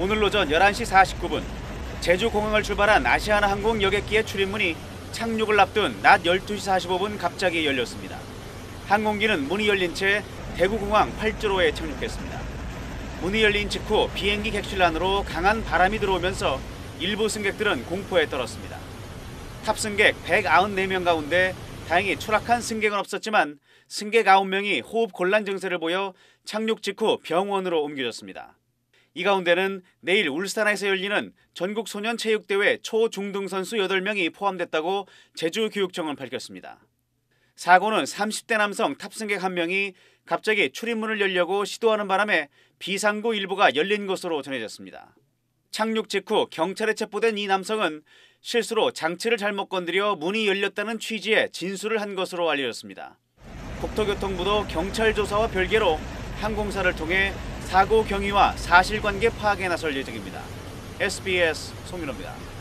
오늘 오전 11시 49분 제주공항을 출발한 아시아나항공 여객기의 출입문이 착륙을 앞둔 낮 12시 45분 갑자기 열렸습니다. 항공기는 문이 열린 채 대구공항 8주로에 착륙했습니다. 문이 열린 직후 비행기 객실 안으로 강한 바람이 들어오면서 일부 승객들은 공포에 떨었습니다. 탑승객 194명 가운데 다행히 추락한 승객은 없었지만 승객 9명이 호흡 곤란 증세를 보여 착륙 직후 병원으로 옮겨졌습니다. 이 가운데는 내일 울산에서 열리는 전국소년체육대회 초중등선수 8명이 포함됐다고 제주교육청은 밝혔습니다. 사고는 30대 남성 탑승객 1명이 갑자기 출입문을 열려고 시도하는 바람에 비상구 일부가 열린 것으로 전해졌습니다. 착륙 직후 경찰에 체포된 이 남성은 실수로 장치를 잘못 건드려 문이 열렸다는 취지의 진술을 한 것으로 알려졌습니다. 국토교통부도 경찰 조사와 별개로 항공사를 통해 사고 경위와 사실관계 파악에 나설 예정입니다. SBS 송민호입니다.